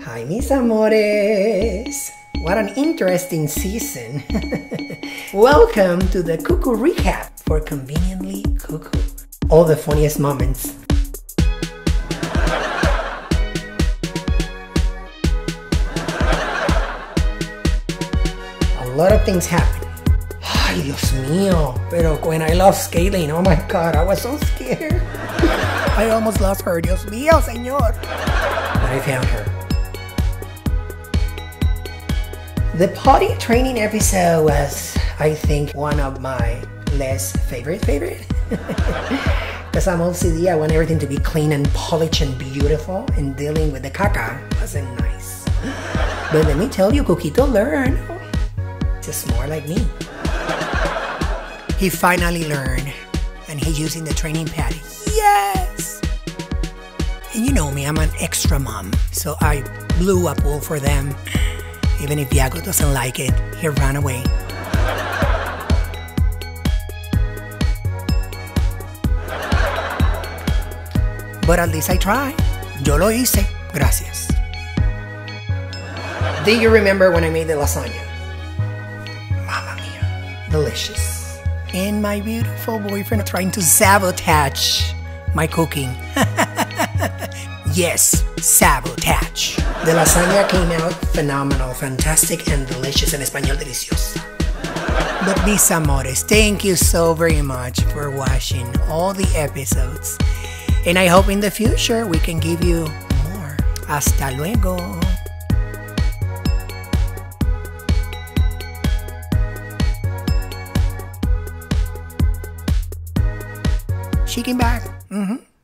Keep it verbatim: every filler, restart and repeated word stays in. Hi, mis amores! What an interesting season! Welcome to the Cuckoo Recap for Conveniently Cuckoo. All the funniest moments. A lot of things happened. Ay, Dios mío. Pero when I lost Kaylin, oh my God, I was so scared. I almost lost her. Dios mío, señor. But I found her. The potty training episode was, I think, one of my less favorite favorite. Because I'm O C D, I want everything to be clean and polished and beautiful, and dealing with the caca wasn't nice. But let me tell you, Cuquito learned. Just more like me. He finally learned, and he's using the training pad. Yes! And you know me, I'm an extra mom, so I blew a pool for them. Even if Yago doesn't like it, he'll run away. But at least I tried. Yo lo hice. Gracias. Do you remember when I made the lasagna? Mamma mia. Delicious. And my beautiful boyfriend trying to sabotage my cooking. Yes, sabotage. The lasagna came out phenomenal, fantastic, and delicious. En español, deliciosa. But mis amores, thank you so very much for watching all the episodes. And I hope in the future we can give you more. Hasta luego. She came back. Mm-hmm.